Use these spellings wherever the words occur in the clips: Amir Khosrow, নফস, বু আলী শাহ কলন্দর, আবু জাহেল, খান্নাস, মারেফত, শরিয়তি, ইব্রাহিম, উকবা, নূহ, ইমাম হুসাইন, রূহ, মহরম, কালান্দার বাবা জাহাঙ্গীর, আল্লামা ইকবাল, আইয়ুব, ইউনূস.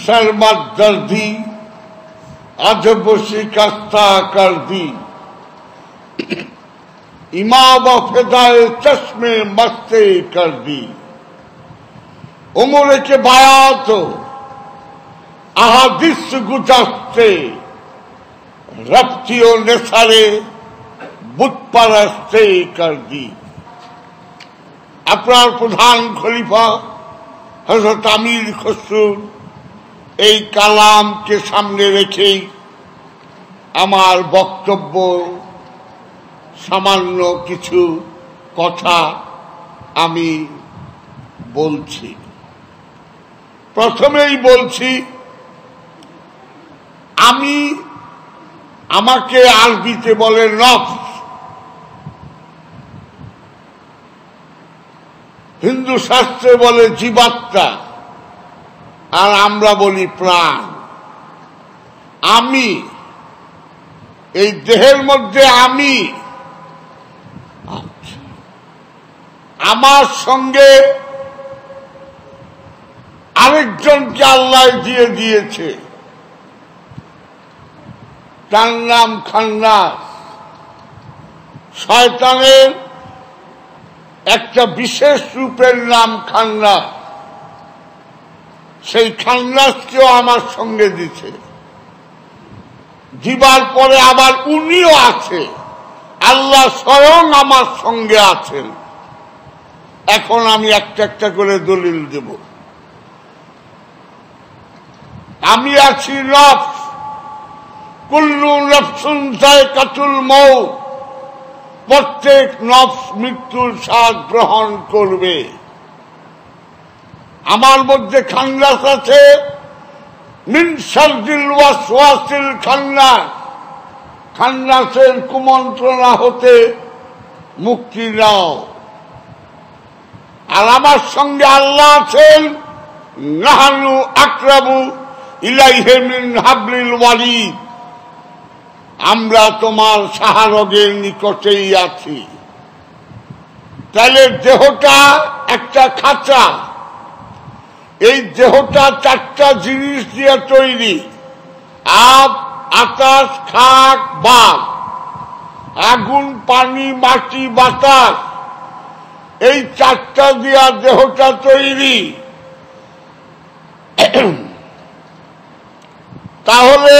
Sarmat dardi, azabusi kasta kardi. İmam afedaye çeşme maste kardi. Umur ke bayat ahadis guzaste, raptiyon nesare butparaste kardi. Apnar pradhan khalifa Hazrat Amir Khosrow এই কালামকে সামনে রেখে আমার বক্তব্য সামান্য কিছু কথা আমি বলছি। প্রথমেই বলছি, আমাকে আরবিতে বলে নফস, হিন্দু শাস্ত্রে বলে জীবাত্মা, আর আমরা বলি প্রাণ। আমি এই দেহের মধ্যে আমি, আমার সঙ্গে আরেকজনকে আল্লাহ দিয়ে দিয়েছে, তার নাম খান্নাস। শয়তানের একটা বিশেষ রূপের নাম খান্নাস, সেই খান্নাসকেও আমার সঙ্গে দিছে। দিবার পরে আবার উনিও আছে, আল্লাহ স্বয়ং আমার সঙ্গে আছেন। এখন আমি একটা একটা করে দলিল দেব। আমি আছি নফস, কুল্লু নফসুন যায়কাতুল মউত, প্রত্যেক নফস মৃত্যুর স্বাদ গ্রহণ করবে। আমার মধ্যে খান্নাস আছে, মিন শাররিল ওয়াসওয়াসিল খান্নাস, খান্নাসের কুমন্ত্রণা হতে মুক্তি নাও। আর আমার সঙ্গে আল্লাহ আছেন, নাহানু আকরাবু ইলাইহি মিন হাবলিল ওয়ারিদ, আমরা তোমার শাহরগের নিকটেই আছি। তাহলে দেহটা একটা খাঁচা, এই দেহটা চারটা জিনিস দিয়ে তৈরি, আপ, আকাশ, খাক, বাঘ, আগুন, পানি, মাটি, বাতাস, এই চারটা দিয়া দেহটা তৈরি। তাহলে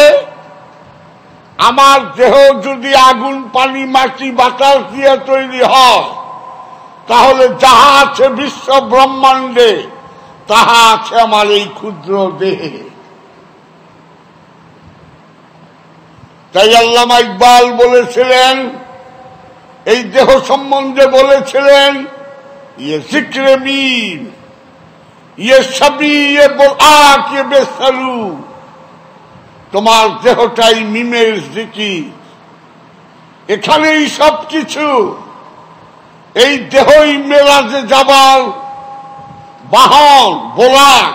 আমার দেহ যদি আগুন, পানি, মাটি, বাতাস দিয়ে তৈরি হয়, তাহলে যাহা আছে বিশ্ব ব্রহ্মাণ্ডে তাহা আছে আমার এই ক্ষুদ্র দেহে। তাই আল্লামা ইকবাল বলেছিলেন, এই দেহ সম্বন্ধে বলেছিলেন, ইয়ে জিক্রে মিন, ইয়ে সবই, ইয়ে বুরআক, ইয়ে বেসালু, তোমার দেহটাই মিমের জিকির, এখানেই সব কিছু। এই দেহই মেরাজে যাবার বাহন, বোলাক,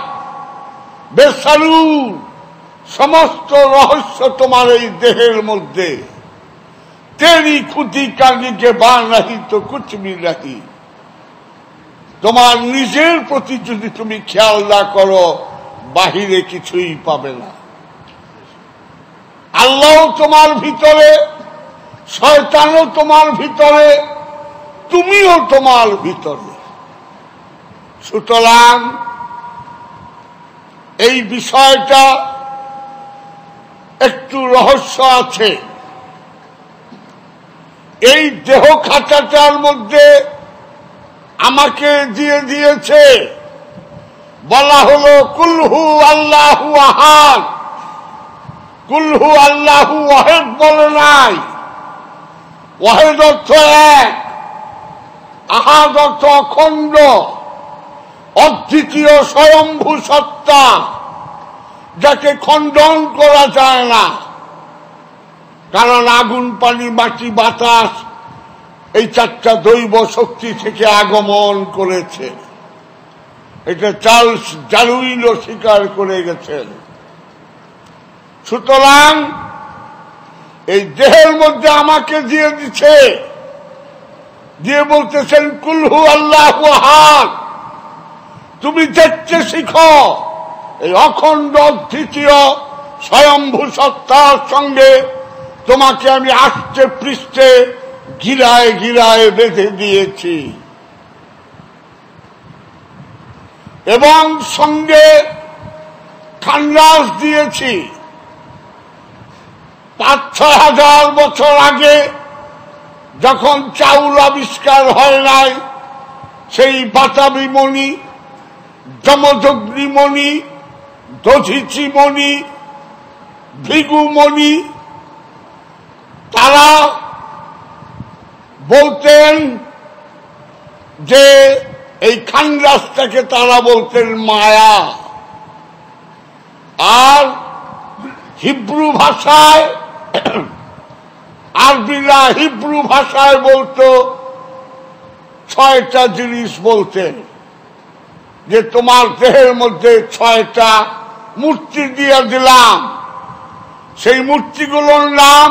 বেসালুর, সমস্ত রহস্য তোমার এই দেহের মধ্যে। তেরি খুদি কানিকে বা নাহি তো কুচবি নাহি, তোমার নিজের প্রতি যদি তুমি খেয়াল না করো বাহিরে কিছুই পাবে না। আল্লাহ তোমার ভিতরে, শয়তানও তোমার ভিতরে, তুমিও তোমার ভিতরে। সুতরাং এই বিষয়টা একটু রহস্য আছে। এই দেহ খাঁচাটার মধ্যে আমাকে দিয়ে দিয়েছে, বলা হলো কুলহু আল্লাহু আহাদ। কুলহু আল্লাহু আহাদ বলে নাই, ওয়াহেদ অর্থ এক, আহাদ অর্থ অখণ্ড, অদ্বিতীয় স্বয়ম্ভু সত্তা, যাকে খণ্ডন করা যায় না। কারণ আগুন, পানি, মাটি, বাতাস এই চারটা দৈব শক্তি থেকে আগমন করেছে, এটা চার্লস ডারউইনও স্বীকার করে গেছেন। সুতরাং এই দেহের মধ্যে আমাকে দিয়ে দিচ্ছে, দিয়ে বলতেছেন কুলহু আল্লাহু আহাদ, তুমি দেখতে শিখো, এই অখণ্ড দ্বিতীয় স্বয়ম্ভু সত্তার সঙ্গে তোমাকে আমি আষ্টে পৃষ্ঠে গিরায় গিরায় বেঁধে দিয়েছি এবং সঙ্গে খান্ডাস দিয়েছি। ৫-৬ হাজার বছর আগে যখন চাউল আবিষ্কার হয় নাই, সেই বাতাবি মণি, যমদগ্নিমণি, দধিচি মণি, ভিগুমণি তারা বলতেন যে এই খান্ডাসটাকে তারা বলতেন মায়া। আর হিব্রু ভাষায় আরবিরা হিব্রু ভাষায় বলতো, ৬টা জিনিস বলতেন যে তোমার দেহের মধ্যে ৬টা মূর্তি দিয়ে দিলাম, সেই মূর্তিগুলোর নাম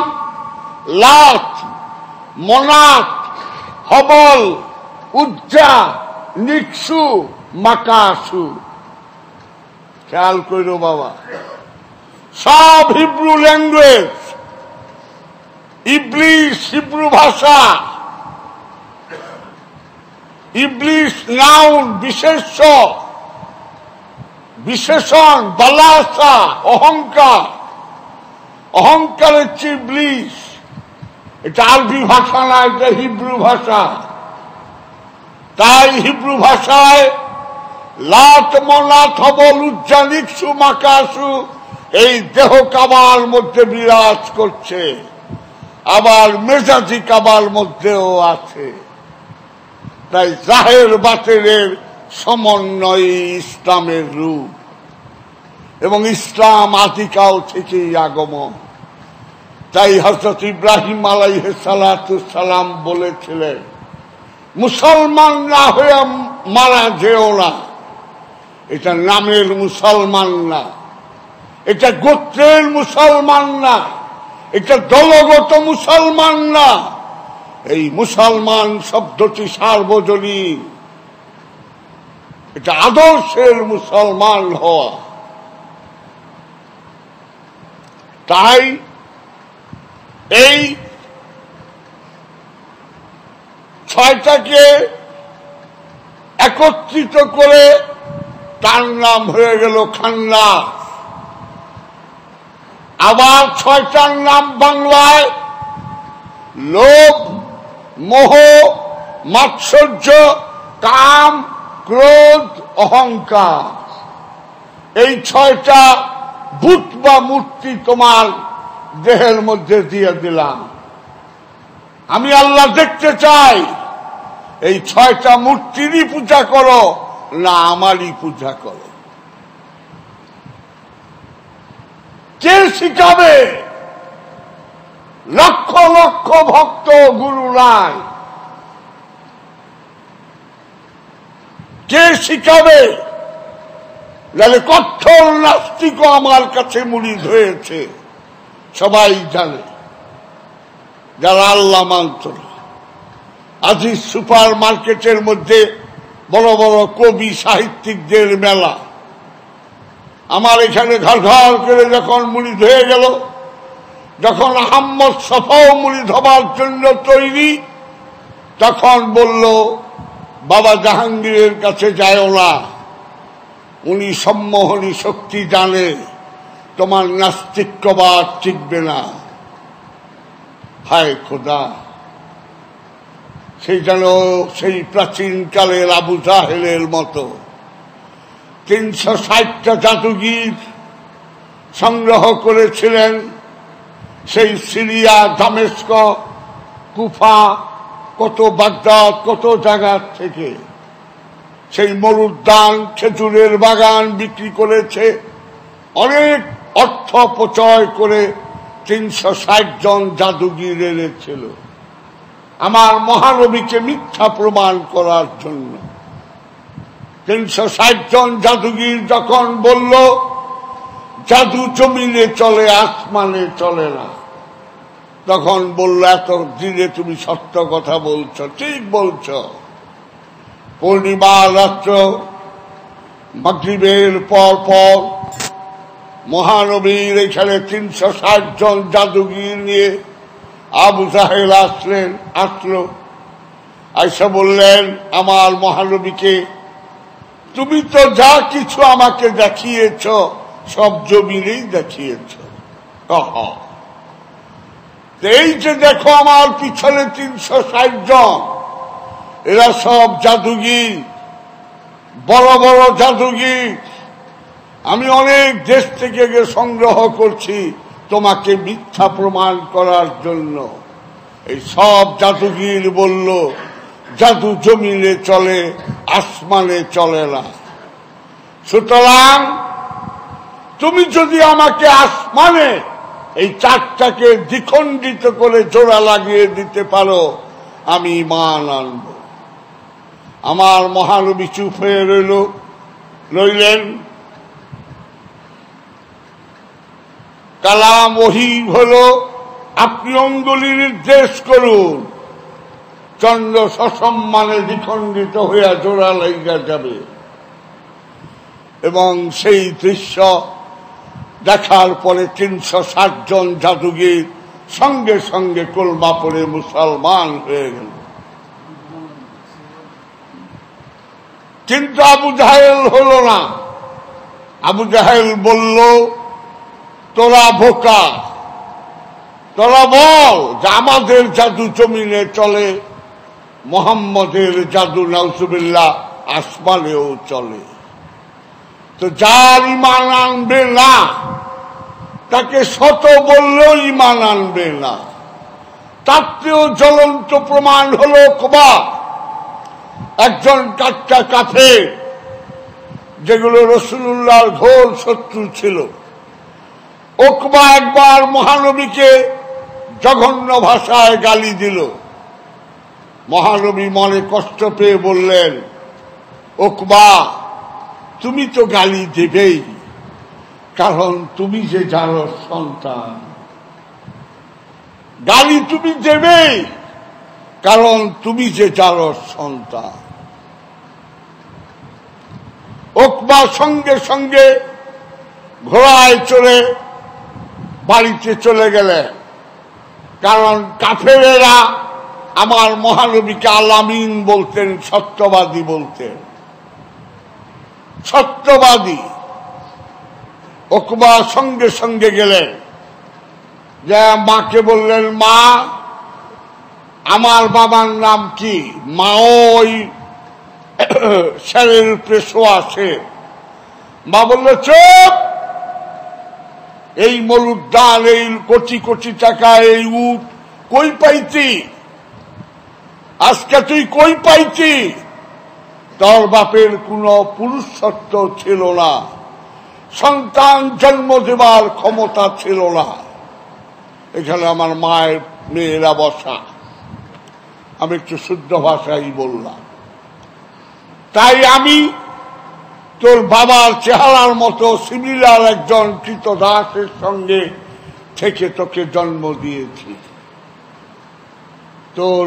লাত, মনাত, হবল, উজ্জা, নিকসু, মাকাসু। খেয়াল কইরো বাবা, সব হিব্রু ল্যাঙ্গুয়েজ, ইবলিস হিব্রু ভাষা, ইবলিস নাউন বিশেষ্য, বিশেষণ, বালাসা, অহংকার, অহংকারের চেয়ে ইবলিস। এটা আরবি ভাষা না, এটা হিব্রু ভাষা। তাই হিব্রু ভাষায় লাত, মনাত, হবল, উজ্জা, নিকসু, মাকাসু এই দেহ কাবার মধ্যে বিরাজ করছে, আবার মেজাজি কাবার মধ্যেও আছে। তাই জাহের বাতেরের সমন্বয় ইসলামের রূপ, এবং ইসলাম আদিকাল থেকেই আগমন। তাই হযরত ইব্রাহিম আলাইহিস সালাম বলেছিলেন, মুসলমান না হয়ে মারা যেও না। এটা নামের মুসলমান না, এটা গোত্রের মুসলমান না, এটা দলগত মুসলমান না। এই মুসলমান শব্দটি সার্বজনীন, এটা আদর্শের মুসলমান হওয়া। তাই এই ৬টাকে একত্রিত করে তার নাম হয়ে গেল খান্ডাস। আবার ৬টার নাম বাংলায় লোভ, মোহ, মাৎসর্য, কাম, ক্রোধ, অহংকার। এই ৬টা বুত বা মূর্তি তোমার দেহের মধ্যে দিয়ে দিলাম। আমি আল্লাহ দেখতে চাই এই ৬টা মূর্তিরই পূজা করো না আমারই পূজা করো। কে শিখাবে? লক্ষ লক্ষ ভক্ত, গুরু নাই। কে শিখাবে? যাদের কঠোর নাস্তিক আমার কাছে মুরিদ হয়েছে সবাই জানে, যারা আল্লাহ মানত না। আজি সুপার মার্কেটের মধ্যে বড় বড় কবি সাহিত্যিকদের মেলা। আমার এখানে ঘর ঘর করে যখন মুরিদ হয়ে গেল, যখন আহম্মদ সফাও মুরিদ হবার জন্য তৈরি, তখন বলল বাবা জাহাঙ্গীরের কাছে যায়ও না, উনি সম্মোহনী শক্তি জানে, তোমার নাস্তিক্যবাদ টিকবে না। হায় খোদা, সেই যেন সেই প্রাচীনকালের আবু জাহেলের মতো ৩৬০টা জাদুগীর সংগ্রহ করেছিলেন। সেই সিরিয়া, দামেস্ক, কুফা, কত বাগদাদ, কত জায়গার থেকে সেই মরুদ্যান, খেজুরের বাগান বিক্রি করেছে, অনেক অর্থ অপচয় করে ৩৬০ জন জাদুগীর এনেছিল আমার মহানবীকে মিথ্যা প্রমাণ করার জন্য। ৩৬০ জন জাদুগীর যখন বলল জাদু জমিনে চলে, আসমানে চলে না, তখন বলল এত দিনে তুমি সত্য কথা বলছ, ঠিক বলছ। পূর্ণিমা রাত্র মাগরিবের পর পর মহানবীর এখানে ৩৬০ জন জাদুগির নিয়ে আবু জাহেল আসলো। আয়েশা বললেন, আমার মহানবীকে তুমি তো যা কিছু আমাকে দেখিয়েছ সব জমিনেই দেখিয়েছ। এই যে দেখো আমার পিছনে ৩৬০ জন, এরা সব জাদুগির, বড় বড় জাদুগির। আমি অনেক দেশ থেকে সংগ্রহ করছি তোমাকে মিথ্যা প্রমাণ করার জন্য। এই সব জাদুগির বলল, জাদু জমিনে চলে, আসমানে চলে না। সুতরাং তুমি যদি আমাকে আসমানে এই চাঁদটাকে দ্বিখণ্ডিত করে জোড়া লাগিয়ে দিতে পারো, আমি ঈমান আনব। আমার মহানবী চুপ হয়ে রইলেন। কালাম ওহী হলো, আপনি অঙ্গুলি নির্দেশ করুন, চন্দ্র সসম্মানে দ্বিখণ্ডিত হইয়া জোড়া লাগিয়া যাবে। এবং সেই দৃশ্য দেখার পরে ৩৬০ জন জাদুগির সঙ্গে সঙ্গে কলমা পড়ে মুসলমান হয়ে গেল। কিন্তু আবু জাহেল হল না। আবু জাহেল বলল, তোরা বোকা, তোরা বল যে আমাদের জাদু জমিনে চলে, মোহাম্মদের জাদু নাউজুবিল্লাহ আসমানেও চলে। তো যার ঈমান আনবে না, তাকে শত বললেও ঈমান আনবে না। তার চেয়েও জ্বলন্ত প্রমাণ হলো কুফর। একজন কাট্টা কাফের, যেগুলো রাসূলুল্লাহর ঘোর শত্রু ছিল, উকবা একবার মহানবীকে জঘন্য ভাষায় গালি দিল। মহানবী মনে কষ্ট পেয়ে বললেন, উকবা, তুমি তো গালি দেবেই, কারণ তুমি যে জানো সন্তান। গালি তুমি দেবেই, কারণ তুমি যে জানো সন্তান। উকবা সঙ্গে সঙ্গে ঘোড়ায় চড়ে বাড়িতে চলে গেলেন, কারণ কাফেরেরা আমার মহানবীকে আলামিন বলতেন, সত্যবাদী বলতেন, সত্যবাদী। উকবা সঙ্গে সঙ্গে গেলেন, যা মাকে বললেন, মা, আমার বাবার নাম কি? মা ওই শেরের উপরে শোয়া আছে। মা বলল, চুপ, এই মরুর ডাল, এই কোটি কোটি টাকা, এই উট কই পাইতি? আজকে তুই কই পাইতি? তোর বাপের কোন পুরুষত্ব ছিল না, সন্তান জন্ম দেবার ক্ষমতা ছিল না। এখানে আমার মায়ের মেয়েরা বসা, আমি একটু শুদ্ধ ভাষাই বললাম। তাই আমি তোর বাবার চেহারার মতো সিমিলার একজন কৃতদাসের সঙ্গে থেকে তোকে জন্ম দিয়েছি। তোর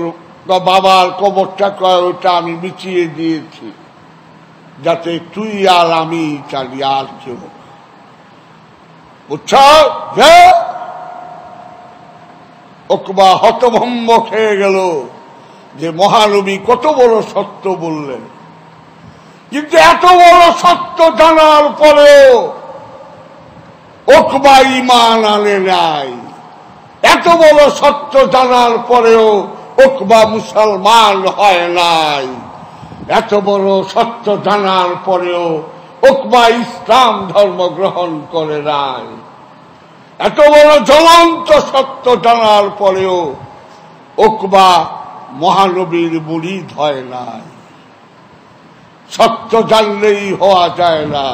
বাবার কবরটা ওটা আমি বিছিয়ে দিয়েছি, যাতে তুই আর আমি চালি, আর কেউ বুঝছ? উকবা হতভম্ব হয়ে গেল যে মহানবী কত বড় সত্য বললেন। কিন্তু এত বড় সত্য জানার পরেও উকবা ঈমান আনে নাই। এত বড় সত্য জানার পরেও উকবা মুসলমান হয় নাই। এত বড় সত্য জানার পরেও উকবা ইসলাম ধর্ম গ্রহণ করে নাই। এত বড় জ্বলন্ত সত্য জানার পরেও উকবা মহানবীর মুরিদ হয় নাই। সত্য জানলেই হওয়া যায় না,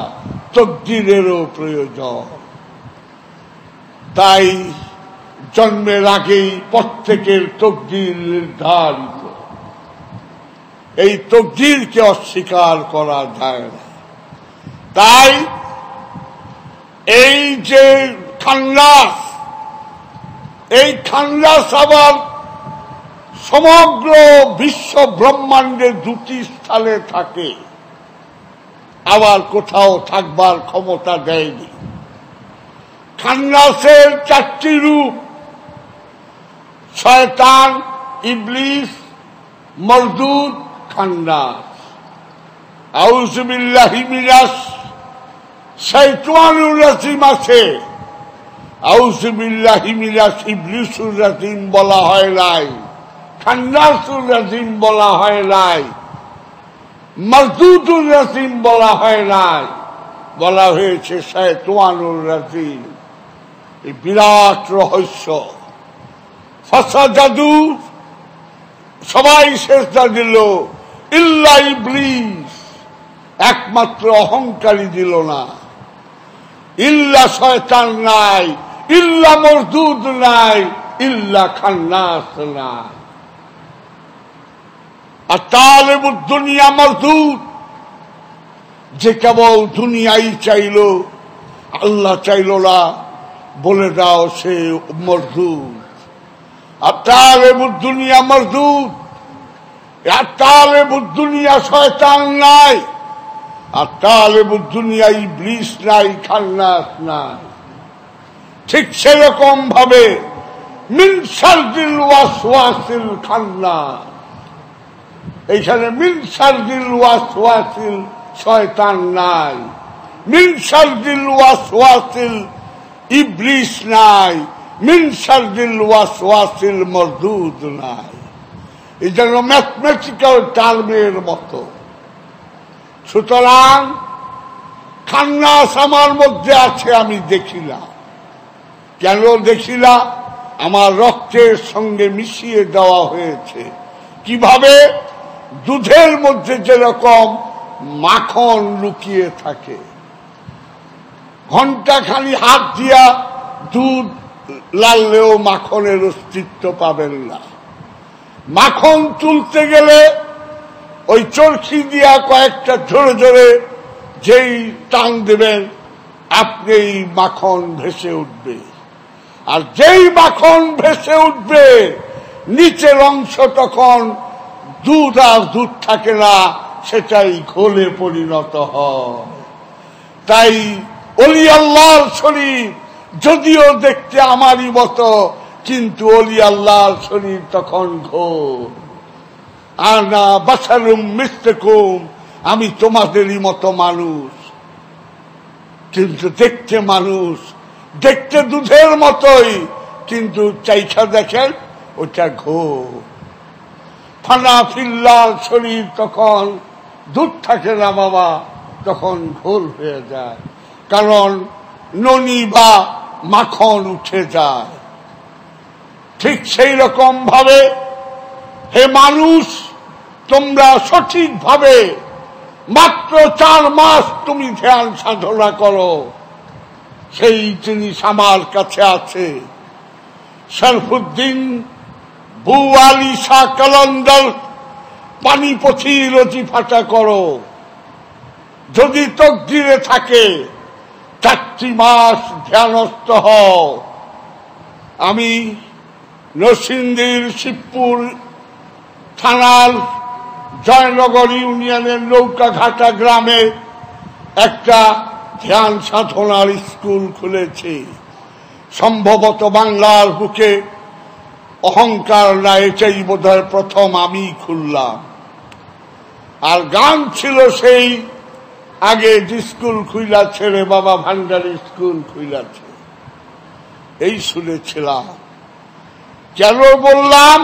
তকদিরেরও প্রয়োজন। তাই জন্মের আগেই প্রত্যেকের তকদির নির্ধারিত। এই তকদিরকে অস্বীকার করা যায় না। তাই এই যে খান্নাস, এই খান্নাস আবার সমগ্র বিশ্ব ব্রহ্মাণ্ডের দুটি স্থানে থাকে। আবার কোথাও থাকবার ক্ষমতা দেয়নি। খান্নাসের চারটি রূপ, শয়তান, ইবলিস, মরদুদ, খান্নাস। আউযু বিল্লাহি মিনাশ শাইতানির রাজিম আছে, আউযু বিল্লাহি মিনাশ ইবলিসুর রাজিম বলা হয় নাই, খান্নাসুর রাজিম বলা হয় নাই, মরদুদুর রাজিম বলা হয় নাই, বলা হয়েছে শাইতানুর রাজিম। এই বিরাট রহস্য। ফাসাজাদু, সবাই সেজদা দিল, ইল্লা ইবলিস, একমাত্র অহংকারী দিল না। ইল্লা শয়তান নাই, ইল্লা মরদুদ নাই, ইল্লা খান্নাস নাই। আর তালেবুদ দুনিয়া মরদুদ, যে কেবল দুনিয়াই চাইল, আল্লাহ চাইল না, বলে দাও সে মরদুদ। আর তালেবুদ দুনিয়া মরদুদ, আর তালেবুদ দুনিয়া শয়তান নাই, আর তালেবুদ দুনিয়া ইবলিস নাই, খান্নাস নাই। ঠিক সেরকম ভাবে মিন শাররিল ওয়াসওয়াসিল খান্নাস, এইখানে মিন শাররিল ওয়াসওয়াসিল শয়তান নাই, মিন শাররিল ওয়াসওয়াসিল ইবলিস নাই, মিন শাররিল ওয়াসওয়াসিল মরদুদ নাই। এই জন্য ম্যাথমেটিক্যাল টার্মের মতো। সুতরাং খান্নাস আমার মধ্যে আছে, আমি দেখিলা। কেন দেখিলা? আমার রক্তের সঙ্গে মিশিয়ে দেওয়া হয়েছে। কিভাবে? দুধের মধ্যে যেরকম মাখন লুকিয়ে থাকে, ঘন্টা খালি হাত দিয়া দুধ লাললেও মাখনের অস্তিত্ব পাবেন না। মাখন তুলতে গেলে ওই চরকি দিয়া কয়েকটা ঝরে ঝরে যেই টান দেবেন, আপনি মাখন ভেসে উঠবে। আর যেই মাখন ভেসে উঠবে, নিচের অংশ তখন দুধ আর দুধ থাকে না, সেটাই ঘোলে পরিণত হয়। তাই অলি আল্লাহর শরীর যদিও দেখতে আমারই মতো, কিন্তু অলি আল্লাহর শরীর তখন ঘোল। আনা বাসারুম মিসলুকুম, আমি তোমাদেরই মতো মানুষ, কিন্তু দেখতে মানুষ, দেখতে দুধের মতোই, কিন্তু চাইছা দেখেন ওটা ঘোল। ফানা ফিল্লার শরীর তখন দুধ থাকে না বাবা, তখন ঘোল হয়ে যায়, কারণ ননি বা মাখন উঠে যায়। ঠিক সেই রকম ভাবে হে মানুষ, তোমরা সঠিকভাবে মাত্র 4 মাস তুমি ধ্যান সাধনা করো, সেই জিনিস আমার কাছে আছে। শরফুদ্দিন বু আলী শাহ কলন্দর পানিপথি রচিফাটা করো, যদি তকদিরে থাকে 4 মাস ধ্যানস্থ হও। আমি নরসিংদীর শিবপুর থানার জয়নগর ইউনিয়নের নৌকাঘাটা গ্রামে একটা ধ্যান সাধনার স্কুল খুলেছি। সম্ভবত বাংলার বুকে অহংকার না, এটাই বোধহয় প্রথম আমি খুললাম। আর গান ছিল সেই আগে যে স্কুল খুইলাছে রে বাবা, ভান্ডারি স্কুল খুইলাছে, এই শুনেছিলাম। কেন বললাম?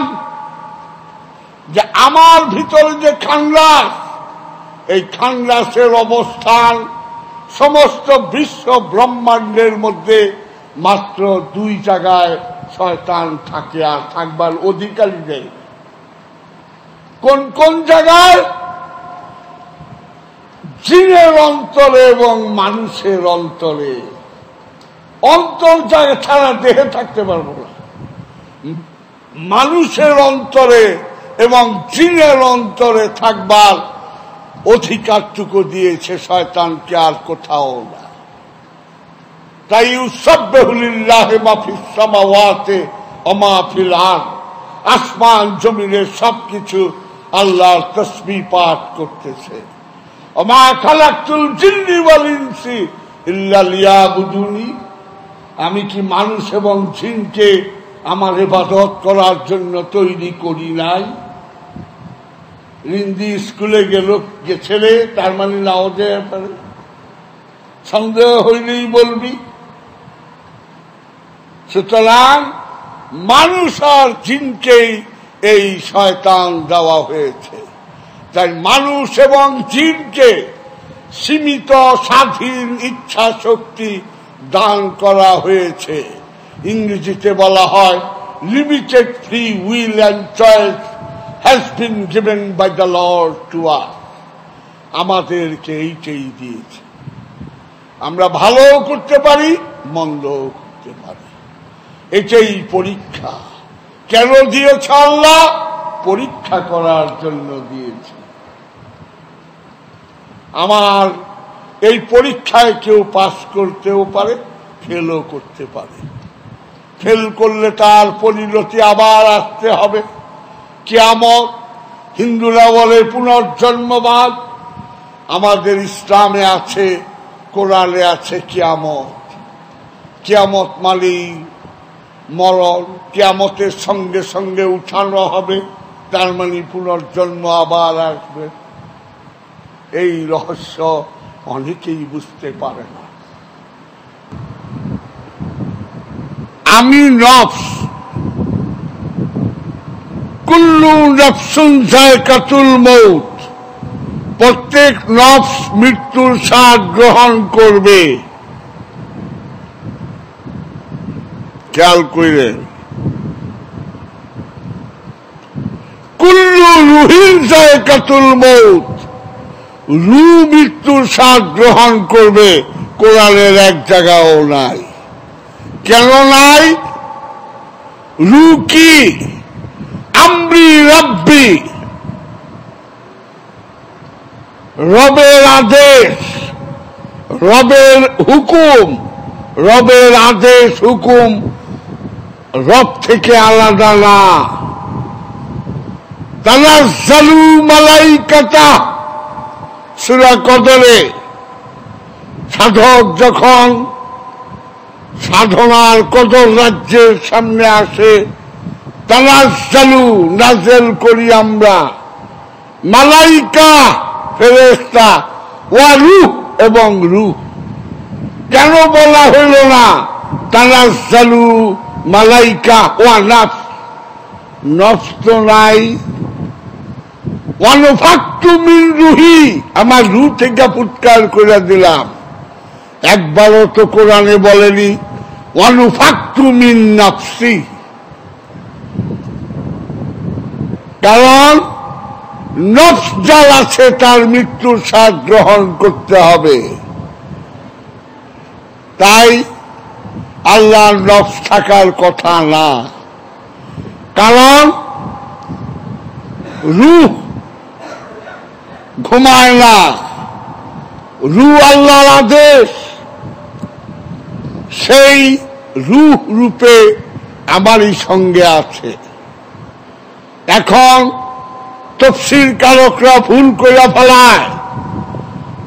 যে আমার ভিতরে যে খান্নাস, এই খান্নাসের অবস্থান সমস্ত বিশ্ব ব্রহ্মাণ্ডের মধ্যে মাত্র 2 জায়গায় শয়তান থাকে, আর থাকবার অধিকারী নেই। কোন কোন জায়গায়? জিনের অন্তরে এবং মানুষের অন্তরে। অন্তর জায়গা ছাড়া দেহে থাকতে পারবো না। মানুষের অন্তরে এবং জিনের অন্তরে থাকবার অধিকারটুকু দিয়েছে শয়তানকে, আর কোথাও না। তাই ইউসাব্বিহু লিল্লাহি মা ফিস সামাওয়াতি ওয়া মা ফিল আরদ, আসমান জমিনের সবকিছু আল্লাহর তাসবিহ পাঠ করতেছে। আমি কি মানুষ এবং জিনকে আমার ইবাদত করার জন্য তৈরি করি নাই। রিন্দি স্কুলে গেছিল, তার মানে নাও যেতে পারে, সন্দেহ হইলেই বলবি। সুতরাং মানুষ আর জিনকেই এই শয়তান দেওয়া হয়েছে, তাই মানুষ এবং জিনকে সীমিত স্বাধীন ইচ্ছা শক্তি দান করা হয়েছে। ইংরেজিতে বলা হয় limited free will and choice has been given by the lord to us. আমাদেরকে এইটাই দিয়েছে, আমরা ভালোও করতে পারি মন্দও করতে পারি। এটাই পরীক্ষা। কেন দিয়েছে আল্লাহ? পরীক্ষা করার জন্য দিয়েছে। আমার এই পরীক্ষায় কেউ পাস করতেও পারে, ফেলও করতে পারে। ফেল করলে তার পরিণতি আবার আসতে হবে, কিয়ামত। হিন্দুরা বলে পুনর্জন্মবাদ, আমাদের ইসলামে আছে, কোরআনে আছে কিয়ামত। কিয়ামত মানে মরণ, কিয়ামতের সঙ্গে সঙ্গে উঠানো হবে, তার মানে পুনর্জন্ম আবার আসবে। এই রহস্য অনেকেই বুঝতে পারে না। আমি নফস, কুল্লু নফসুন যায়কাতুল মউত, প্রত্যেক নফস মৃত্যুর স্বাদ গ্রহণ করবে। খেয়াল করিলেন, কুল্লু রুহিন যায়কাতুল মউত, রু মৃত্যুর স্বাদ গ্রহণ করবে, কোরআনের এক জায়গাও নাই। কেন নাই? রু কি? আমরি রব্বি, রবের আদেশ, রবের হুকুম। রবের আদেশ হুকুম রব থেকে আলাদা না। তানাজ্জালু মালাইকাতা, সূরা কদরে সাধক যখন সাধনার কদর রাজ্যের সামনে আসে, তানাজ্জালু নাযিল করি আমরা, মালাইকা ফেরেশতা, ওয়া রূহ এবং রূহ। কেন বলা হইল না তানাজ্জালু মালাইকা ওয়া নাফস? নফস তো নাই। আমার রু থেকে ফুৎকার করে দিলাম, একবারও তো কোরআনে বলেনি ওয়ানুফাক্তু মিন নাফসি। কারণ নফস যার আছে তার মৃত্যুর স্বাদ গ্রহণ করতে হবে। তাই আল্লাহর নফস থাকার কথা না, কারণ রূহ ঘুমায় না। রু আল্লাহর আদেশ, সেই রূহ রূপে আমারই সঙ্গে আছে। এখন তাফসীর কারকরা ভুল করে ফেলায়,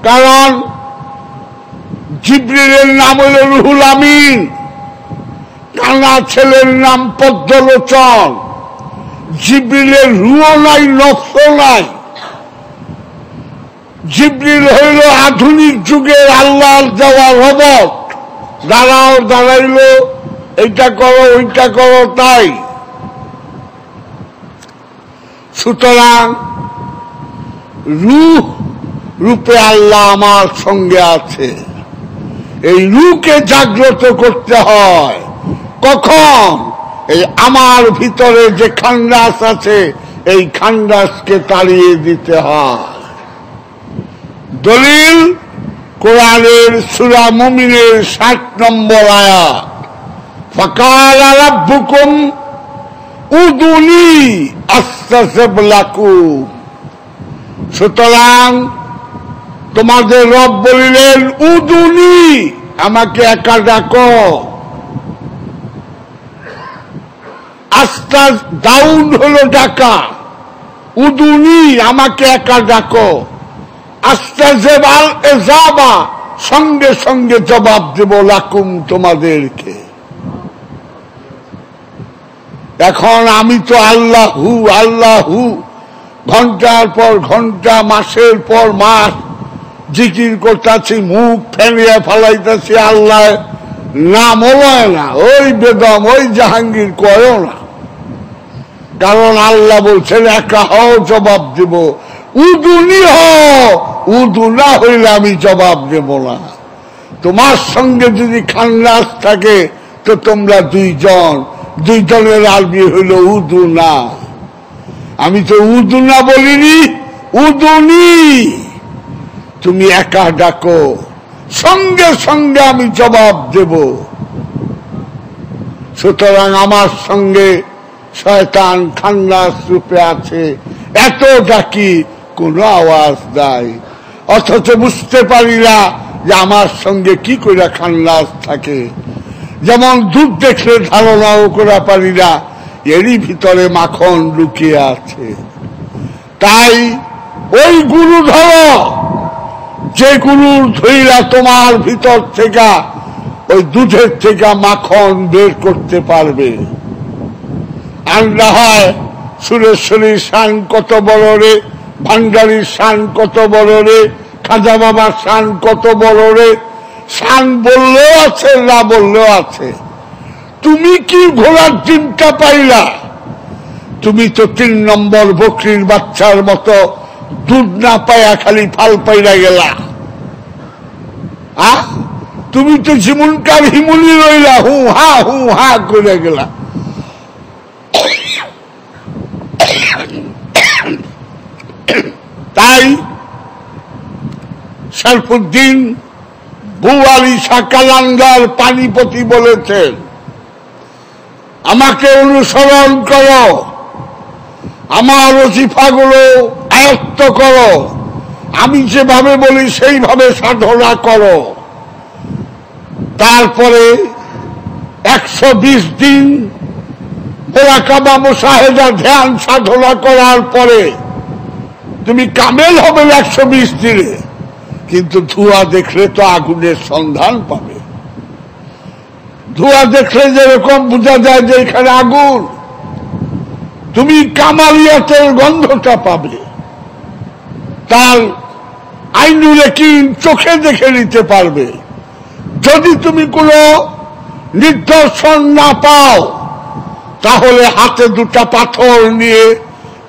কারণ জিবরিলের নাম হল রুহুল আমিন, কানা ছেলের নাম পদ্মলোচন। জিবরিলের রুও নাই, নফসও নাই। জিবরিল হইল আধুনিক যুগের আল্লাহর দেওয়া রবট। দাঁড়াও দাঁড়াইল, এইটা করো ওইটা করো। তাই সুতরাং রূহ রূপে আল্লাহ আমার সঙ্গে আছে। এই রূহকে জাগ্রত করতে হয় কখন? এই আমার ভিতরে যে খান্ডাস আছে, এই খান্ডাসকে তাড়িয়ে দিতে হয়। দলিল কোরআনের সূরা মুমিনের ৬০ নম্বর আয়াত, ফাকালা রাব্বুকুম উদুনি আস্তাজিব লাকুম। সুতরাং তোমাদের রব বলিলেন উদুনি, আমাকে একা ডাকো। আস্তাজ দাউন হলো ডাকা, উদুনি আমাকে একা ডাকো। আস্তাজবাল ইজাবা, সঙ্গে সঙ্গে জবাব দেব লাকুম, তোমাদেরকে। এখন আমি তো আল্লাহু আল্লাহু ঘন্টার পর ঘন্টা, মাসের পর মাস জিকির করতেছি, মুখ ফেলিয়া ফালাইতেছি আল্লাহ, নাম লয় না। ওই বেদম, ওই জাহাঙ্গীর কয় না, কারণ আল্লাহ বলছেন একা হও, জবাব দেব। উদুনি হও, উদু না হইলে আমি জবাব দেব না। তোমার সঙ্গে যদি খান্নাস থাকে তো তোমরা দুইজন, দুইজনের আরবি হইল উদু না। আমি তো উদু না বলিনি, উদুনি। তুমি একা ডাকো, সঙ্গে সঙ্গে আমি জবাব দেব। সুতরাং আমার সঙ্গে শয়তান খান্নাস রূপে আছে, এত ডাকি কোন আওয়াজ দেয়, অথচ বুঝতে পারি না যে আমার সঙ্গে কি করে খান্নাস থাকে। যেমন দুধ দেখলে ধারণাও করা পারি না এরই ভিতরে মাখন লুকিয়ে আছে। তাই ওই গুরু ধরো, যে গুরুর ধৈরা তোমার ভিতর থেকে ওই দুধের থেকে মাখন বের করতে পারবে। আর না হয় সুরেশ্বরীর শান কত বড় রে, ভান্ডারীর শান কত বড় রে, খাজা বাবার শান কত বড় রে। শান বললেও আছে, না বললেও আছে। তুমি কি ঘোড়ার ডিমটা পাইলা? তুমি তো 3 নম্বর বকরির বাচ্চার মতো দুধ না পায়া খালি ফাল পাইরা গেলা। তুমি তো জীবনকার হিমুলি রইলা, হু হা করে গেলা। তাই শরফুদ্দিন বু আলী শাহ কলন্দর পানিপতি বলেছেন, আমাকে অনুসরণ করো, আমার ওজিফাগুলো আয়ত্ত করো, আমি যেভাবে বলি সেইভাবে সাধনা করো। তারপরে 120 দিন মোরাকাবা মুশাহেদা ধ্যান সাধনা করার পরে তুমি কামেল হবে 120 দিনে। কিন্তু ধোঁয়া দেখলে তো আগুনের সন্ধান পাবে। ধোঁয়া দেখলে যেরকম বোঝা যায় যে এখানে আগুন, তুমি কামালিয়াতের গন্ধটা পাবে, তার আইনুলে কি চোখে দেখে নিতে পারবে। যদি তুমি কোনো নিদর্শন না পাও তাহলে হাতে 2টা পাথর নিয়ে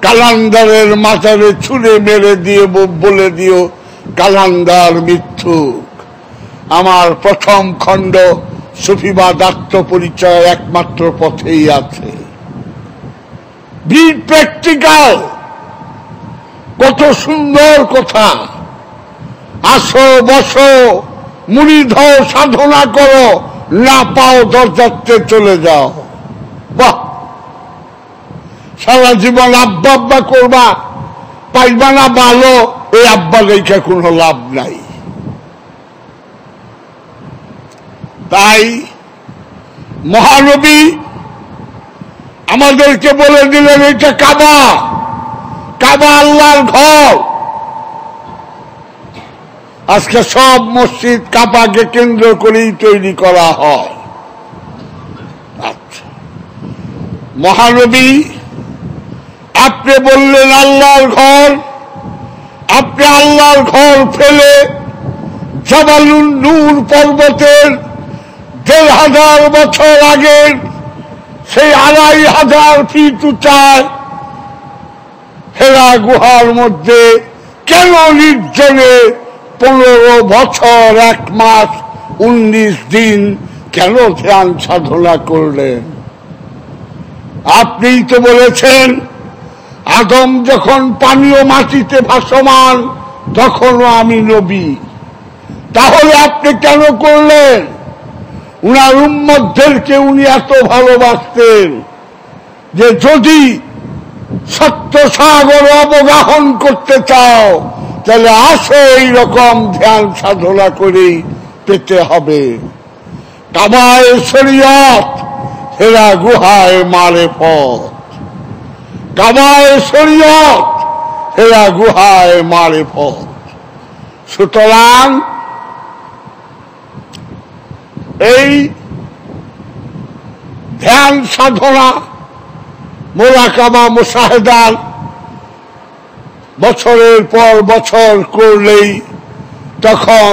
কালান্দারের মাথারে ছুঁড়ে মেরে দিয়ে বলে দিও কালান্দার মিথ্যুক। আমার 1ম খণ্ড সুফিবাদ আত্মপরিচয় একমাত্র পথেই আছে। বি প্র্যাকটিক্যাল, কত সুন্দর কথা। আসো, বসো, মুরিদ হও, সাধনা করো, না পাও দরজাতে চলে যাও। বাহ, সারা জীবন আব্বা আব্বা করবা, পাইবা না ভালো, ওই আব্বা লেখা কোনো লাভ নাই। তাই মহানবী আমাদেরকে বলে দিলেন এটা কাবা, কাবা আল্লাহর ঘর। আজকে সব মসজিদ কাবাকে কেন্দ্র করেই তৈরি করা হয়। আচ্ছা, মহানবী আপনি বললেন আল্লাহর ঘর। আপনি আল্লাহর ঘর ফেলে জবালুন নূর পর্বতের 1,500 বছর আগের সেই 2500 ফিট উঁচায় হেরা গুহার মধ্যে কেন নির্জনে 15 বছর 1 মাস 19 দিন কেন ধ্যান সাধনা করলেন? আপনিই তো বলেছেন আদম যখন পানীয় মাটিতে ভাসমান তখনও আমি নবী। তাহলে আপনি কেন করলেন? উনার উম্মতদেরকে উনি এত ভালোবাসতেন যে যদি সত্য সাগর অবগাহন করতে চাও তাহলে আসো, এই রকম ধ্যান সাধনা করেই পেতে হবে। কাবায় শরীয়ত, হেরা গুহায় মারেফত। কাবায় শরীয়ত, হেরা গুহায় মারেফত। সুতরাং এই ধ্যান সাধনা মোলাকামা মুশাহাদার বছরের পর বছর করলেই তখন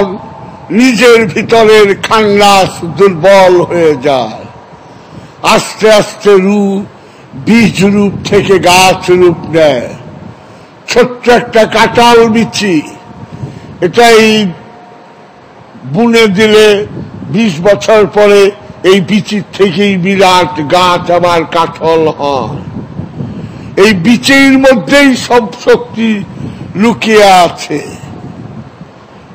নিজের ভিতরের খান্নাস দুর্বল হয়ে যায়। আস্তে আস্তে রূপ বীজ রূপ থেকে গাছ রূপ নেয়। ছোট্ট একটা কাঁঠাল বিচি এটাই বুনে দিলে 20 বছর পরে এই বিচির থেকেই বিরাট গাছ আবার কাঁঠাল হয়। এই বিচির মধ্যেই সব শক্তি লুকিয়ে আছে।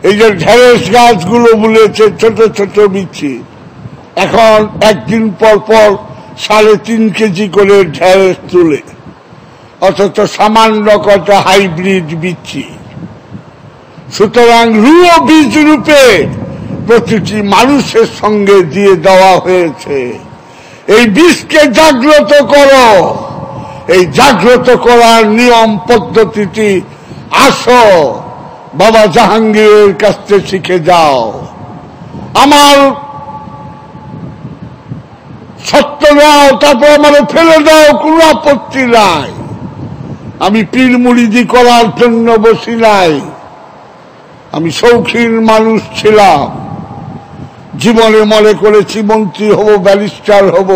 এই যে ঢেঁড়স গাছগুলো বলেছে ছোট ছোট বিচি, এখন একদিন পর পর 3.5 কেজি করে ঢেঁড়স তুলে, অথচ সামান্য কত হাইব্রিড বিচি। সুতরাং রূপ বীজ রূপে প্রতিটি মানুষের সঙ্গে দিয়ে দেওয়া হয়েছে। এই বীজকে জাগ্রত করো। এই জাগ্রত করার নিয়ম পদ্ধতিটি আসো বাবা জাহাঙ্গীরের কাছ থেকে শিখে যাও। আমার সত্য নাও, তারপর আমার ফেলে দাও, কোনো আপত্তি নাই। আমি পীর মুরিদি করার জন্য বসি নাই। আমি শৌখিন মানুষ ছিলাম, জীবনে মনে করেছি মন্ত্রী হব, ব্যারিস্টার হব।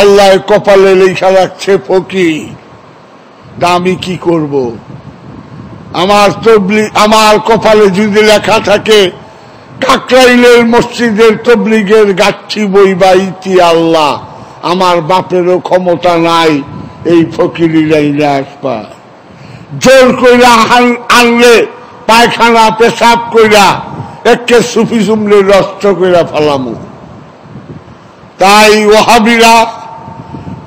আল্লাহ কপালে লেখা রাখছে ফকির। আমি কি করব? আমার কপালে যদি লেখা থাকে কাকরাইলের মসজিদের তবলিগের গাচ্ছি বই বা ইতি আল্লাহ, আমার বাপেরও ক্ষমতা নাই এই ফকিরিরাই আসবা। জোর কইরা আনলে পায়খানা পেশাব কইরা একে সুফি জুমলে নষ্ট কইরা ফালামু। তাই ওয়াহাবিরা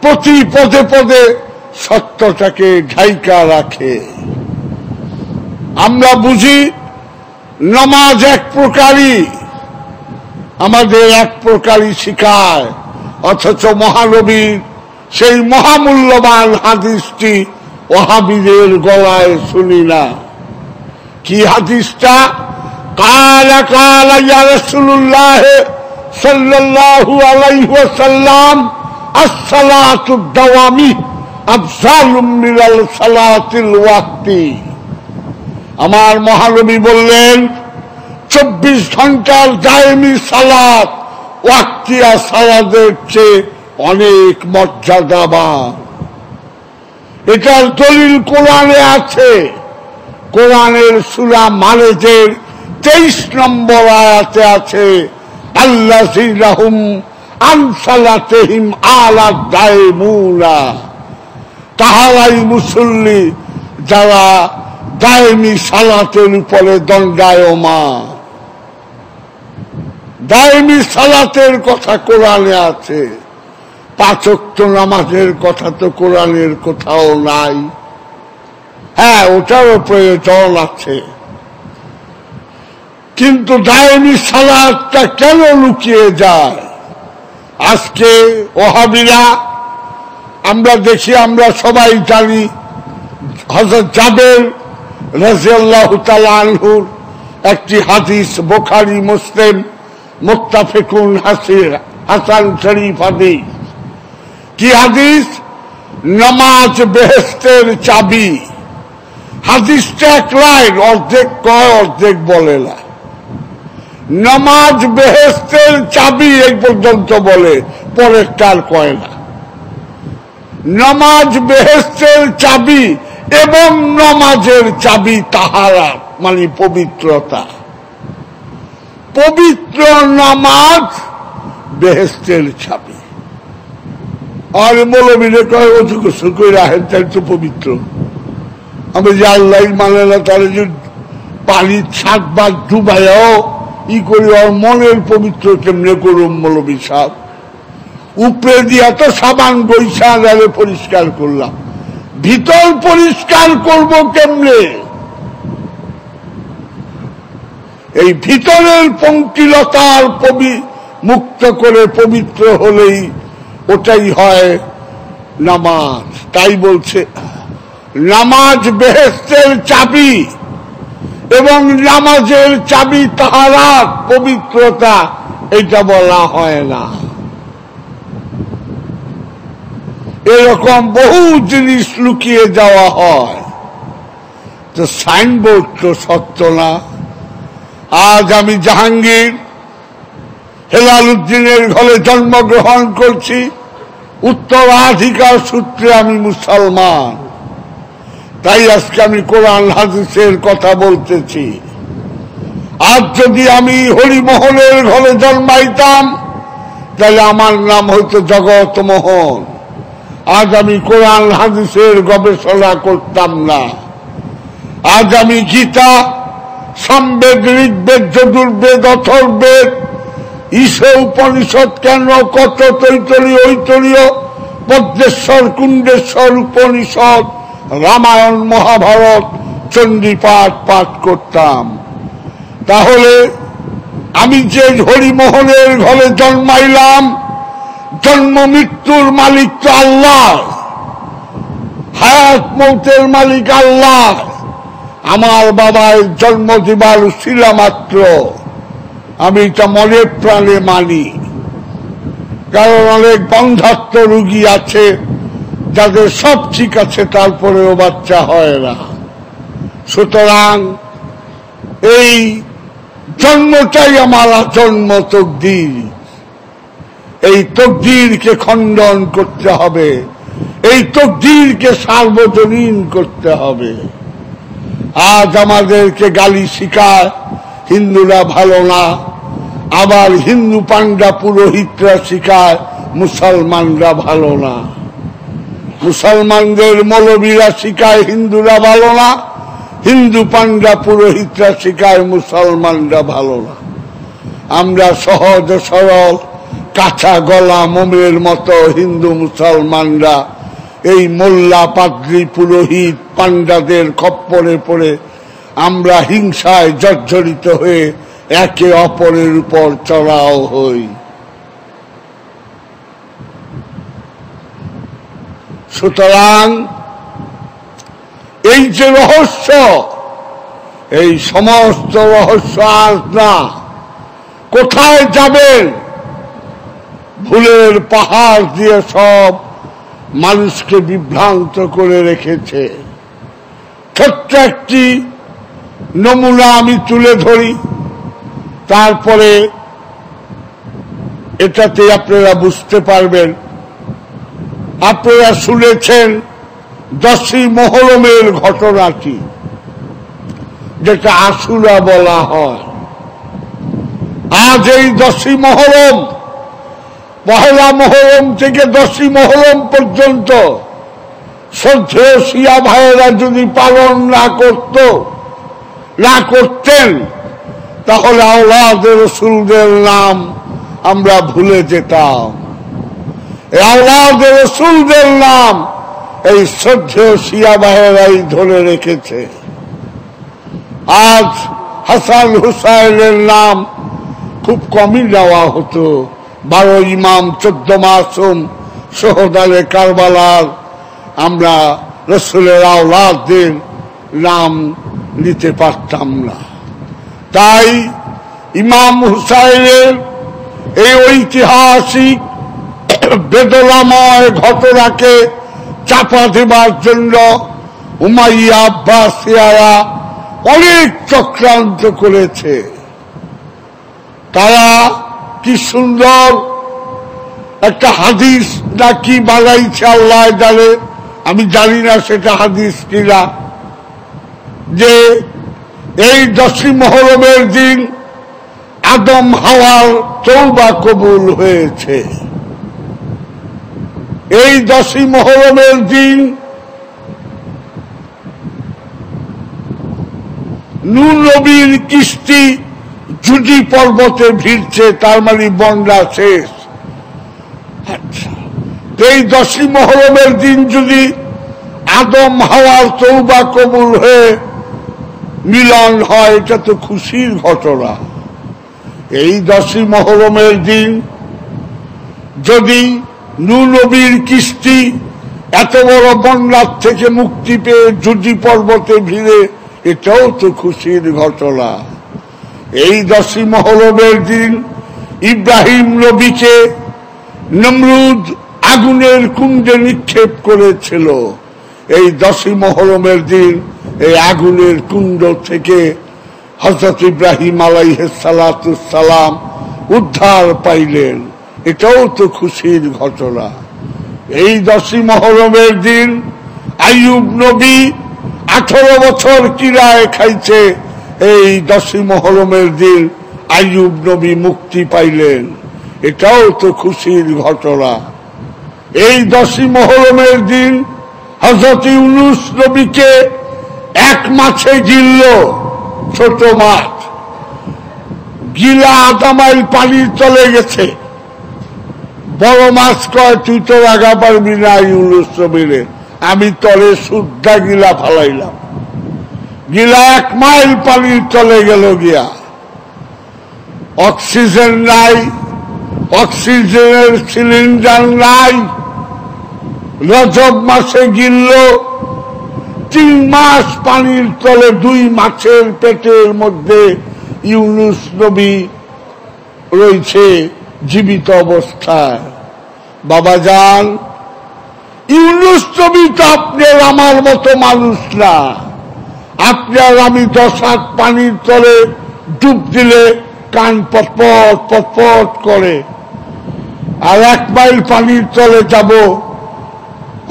প্রতি পদে পদে সত্যটাকে ঢাইকা রাখে। আমরা বুঝি নামাজ এক প্রকারই, আমাদের এক প্রকারই শিখায়, অথচ মহানবীর সেই মহামূল্যবান হাদিসটি ওয়াহাবিদের গলায় শুনি না। কি হাদিসটা? কালা কালা ইয়া রাসূলুল্লাহ সাল্লাল্লাহু আলাইহি ওয়াসাল্লাম আস-সালাতু দাওয়ামি আফযালুম মিনাল সালাতিল ওয়াক্তি। আমার মহানবী বললেন 24 ঘন্টার দায়মি সালাত ওয়াক্তিয়া সালাতের চেয়ে অনেক মর্যাদাবান। এটার দলিল কোরআনে আছে। কোরআনের সূরা মারেজের 23 নম্বর আয়াতে আছে আল্লাযীনা হুম আন সালাতিহিম আলাদাইমুনা, তাহারাই মুসল্লি যারা দায়মি সালাতের উপরে দণ্ডায়মান। দায়মি সালাতের কথা কোরআনে আছে, পাঁচ ওয়াক্ত নামাজের কথা তো কোরআনের কোথাও নাই। হ্যাঁ, ওটারও প্রয়োজন আছে, কিন্তু দায়মি সালাতটা কেন লুকিয়ে যায়? আজকে ওয়াহাবিরা আমরা দেখি, আমরা সবাই জানি হযরত জাবের রাদিয়াল্লাহু তাআলা আনহুর একটি হাদিস, বুখারী মুসলিম মুত্তাফিকুন হাসান শরীফ হাদিস। কি হাদিস? নামাজ বেহেশতের চাবি। হাদিসটা এক লাইন, অর্ধেক কয় অর্ধেক বলে না। নামাজ বেহেশতের চাবি এই পর্যন্ত বলে, পরেরটা আর কয় না। নামাজ বেহেশতের চাবি এবং নামাজের চাবি তাহারা মানে পবিত্রতা। পবিত্র নামাজ বেহেশতের চাবি। আর মৌলবীরে কয় অজু গোসল করে রাখেন তাই তো পবিত্র। আমি যে আল্লাহ মানে না, তাহলে যে পানির 7 বার ডুবাইও ই করি, আর মনের পবিত্র কেমনে করুম? মৌলবী সাহেব উপরে দিয়া তো সাবান বৈশা গেলে পরিষ্কার করলাম, ভিতর পরিষ্কার করব কেমনে? এই ভিতরের পঙ্কিলতার মুক্ত করে পবিত্র হলেই ওটাই হয় নামাজ। তাই বলছে নামাজ বেহেশতের চাবি এবং নামাজের চাবি তাহারাত, পবিত্রতা, এটা বলা হয় না। এরকম বহু জিনিস লুকিয়ে যাওয়া হয়। তো সাইনবোর্ড তো সত্য না। আজ আমি জাহাঙ্গীর হেলাল উদ্দিনের ঘরে জন্মগ্রহণ করছি, উত্তরাধিকার সূত্রে আমি মুসলমান, তাই আজকে আমি কোরআন হাদিসের কথা বলতেছি। আজ যদি আমি হরিমোহনের ঘরে জন্মাইতাম তাহলে আমার নাম হইতো জগৎ মোহন। আজ আমি কোরআন হাদিসের গবেষণা করতাম না। আজ আমি গীতা, সামবেদ, ঋগ্বেদ, যজুর্বেদ, অথর্ববেদ, ঈশা উপনিষদ, কেন কত তৈতরীয়, ঐতরীয়, পদ্মেশ্বর, কুণ্ডেশ্বর উপনিষদ, রামায়ণ, মহাভারত, চণ্ডীপাঠ পাঠ করতাম। তাহলে আমি যে হরিমোহনের ঘরে জন্মাইলাম, জন্ম মৃত্যুর মালিক তো আল্লাহ, হায়াত মৌতের মালিক আল্লাহ। আমার বাবার জন্ম দিবার শিলা মাত্র, আমি এটা মনে প্রাণে মানি। কারণ অনেক বন্ধাত্ম রুগী আছে যাদের সব ঠিক আছে, তারপরেও বাচ্চা হয় না। সুতরাং এই জন্মটাই আমার জন্ম তকদির। এই তকদিরকে খণ্ডন করতে হবে, এই তকদিরকে সার্বজনীন করতে হবে। আজ আমাদেরকে গালি শিখায় হিন্দুরা ভালো না, আবার হিন্দু পাণ্ডা পুরোহিতরা শিখায় মুসলমানরা ভালো না, মুসলমানদের মৌলবীরা শিখায় হিন্দুরা ভালো না, হিন্দু পাণ্ডা পুরোহিতরা শিখায় মুসলমানরা ভালো না। আমরা সহজ সরল কাঁচা গলা মোমের মতো হিন্দু মুসলমানরা এই মোল্লা, পাদ্রী, পুরোহিত, পাণ্ডাদের খপ্পরে পড়ে আমরা হিংসায় জর্জরিত হয়ে একে অপরের উপর চড়াও হই। সুতরাং এই যে রহস্য, এই সমস্ত রহস্য আজ না। কোথায় যাবেন? ভুলের পাহাড় দিয়ে সব মানুষকে বিভ্রান্ত করে রেখেছে। ছোট্ট একটি নমুনা আমি তুলে ধরি, তারপরে এটাতে আপনারা বুঝতে পারবেন। আপনারা শুনেছেন 10ই মহরমের ঘটনাটি, যেটা আশুরা বলা হয়। আজ এই 10ই মহরম, 1লা মহরম থেকে 10ই মহরম পর্যন্ত শ্রদ্ধেয় শিয়া ভাইয়েরা যদি পালন না করতেন তাহলে আওলাদের রাসূলদের নাম আমরা ভুলে যেতাম। আওলাদের রাসূলদের নাম এই শ্রদ্ধেয় শিয়া ভাইয়েরাই ধরে রেখেছে। আজ হাসান হুসাইনের নাম খুব কমই নেওয়া হতো। 12 ইমাম, 14 মাসুম, শহীদে কারবালার আমরা রাসূলের আওলাদের নাম নিতে পারতাম না। তাই ইমাম হুসাইনের এই ঐতিহাসিক বেদনাময় ঘটনাকে চাপা দেবার জন্য উমাইয়া, আব্বাসিয়ারা অনেক চক্রান্ত করেছে। তারা কি সুন্দর একটা হাদিস নাকি বানাইছে, আল্লাহ জানে, আমি জানি না সেটা হাদিস কিনা, যে এই 10ই মহরমের দিন আদম হাওয়ার তওবা কবুল হয়েছে। এই 10ই মহরমের দিন নূহ নবীর কিস্তি জুজি পর্বতে ভিড়ছে, তার মানে বন্যা শেষ। আচ্ছা, এই 10ই মহরমের দিন যদি আদম হাওয়ার তওবা কবুল হয়ে মিলন হয়, এটা তো খুশির ঘটনা। এই 10ই মহরমের দিন যদি নূহ নবীর কিস্তি এত বড় বন্যার থেকে মুক্তি পেয়ে জুজি পর্বতে ভিড়ে এটাও তো খুশির ঘটনা। এই ১০ই মহরমের দিন ইব্রাহিম নবীকে নমরুদ আগুনের কুণ্ডে নিক্ষেপ করেছিল। এই ১০ই মহরমের দিন এই আগুনের কুণ্ড থেকে হযরত ইব্রাহিম আলাইহিস সালাতুস সালাম উদ্ধার পাইলেন, এটাও তো খুশির ঘটনা। এই ১০ই মহরমের দিন আইয়ুব নবী ১৮ বছর কিরায় খাইছে, এই ১০ই মহরমের দিন আইয়ুব নবী মুক্তি পাইলেন, এটাও তো খুশির ঘটনা। এই ১০ই মহরমের দিন হযরত ইউনূস নবীকে এক মাছে গিলল, ছোট মাছ গিলা আদামাইল পানির চলে গেছে, বড় মাছ কয় তুই তো আগা পারবি না ইউনূস নবীরে, আমি তরে সুদ্ধা গিলা ফালাইলাম, গিলা 1 মাইল পানির চলে গেল গিয়া। অক্সিজেন নাই, অক্সিজেনের সিলিন্ডার নাই, রজব মাসে গিলল, 3 মাস পানির তলে 2 মাছের পেটের মধ্যে ইউনূস নবী রয়েছে জীবিত অবস্থায়। বাবা জান, ইউনূস নবী তো আপনার আমার মতো মানুষ না, আপনার আমি 10 হাত পানির তলে ডুব দিলে কান পটপট পটপট করে, আর 1 মাইল পানির তলে যাব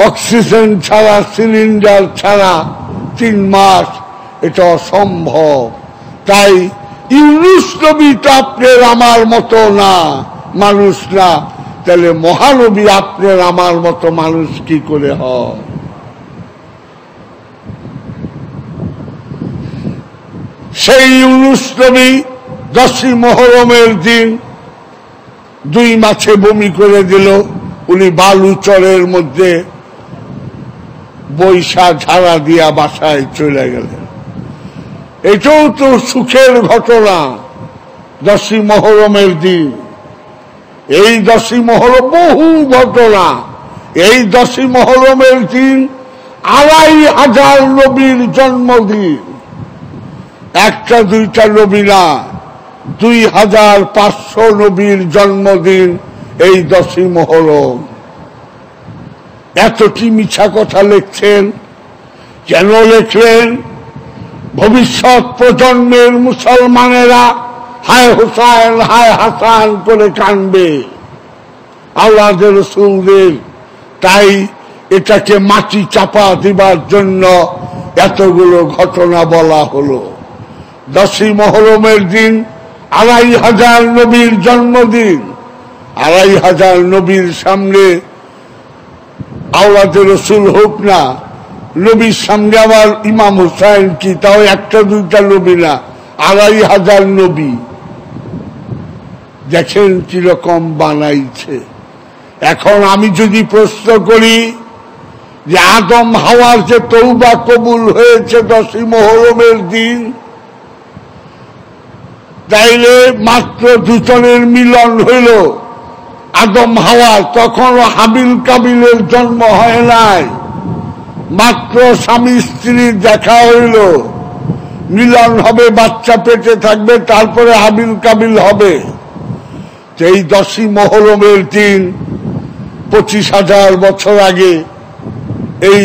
অক্সিজেন ছাড়া, সিলিন্ডার ছাড়া 3 মাস, এটা অসম্ভব। তাই ইউনূস নবী তো আপনার আমার মতো না, মানুষ না, তাহলে মহানবী আপনার আমার মতো মানুষ কি করে হয়? সেই ইউনূস নবী ১০ই মহরমের দিন 2 মাছে বমি করে দিল, উনি বালুচরের মধ্যে বৈশা ঝাড়া দিয়া বাসায় চলে গেলেন, এটাও তো সুখের ঘটনা ১০ই মহরমের দিন। এই ১০ই মহরম বহু ঘটনা। এই ১০ই মহরমের দিন ২৫০০ নবীর জন্মদিন, একটা দুইটা নবী না, ২৫০০ নবীর জন্মদিন এই ১০ই মহরম। এতটি মিছা কথা লিখছেন, কেন লিখলেন? ভবিষ্যৎ প্রজন্মের মুসলমানেরা হায় হোসাইন হায় হাসান করে কাঁদবে আল্লাহর রাসূলের, তাই এটাকে মাটি চাপা দেবার জন্য এতগুলো ঘটনা বলা হলো। ১০ই মহরমের দিন ২৫০০ নবীর জন্মদিন, ২৫০০ নবীর সামনে আওলাদের রসুল হোক না, নবীর সামনে আবার ইমাম হুসাইন কি, তাও একটা দুইটা নবী না, ২৫০০ নবী। দেখেন কিরকম বানাইছে। এখন আমি যদি প্রশ্ন করি যে আদম হাওয়ার যে তওবা কবুল হয়েছে ১০ই মহরমের দিন, তাইলে মাত্র দুজনের মিলন হইল আদম হাওয়া, তখনও হাবিল কাবিলের জন্ম হয় নাই, মাত্র স্বামী স্ত্রীর দেখা হইল, মিলন হবে, বাচ্চা পেটে থাকবে, তারপরে হাবিল কাবিল হবে। এই ১০ই মহরমের দিন ২৫০০০ বছর আগে এই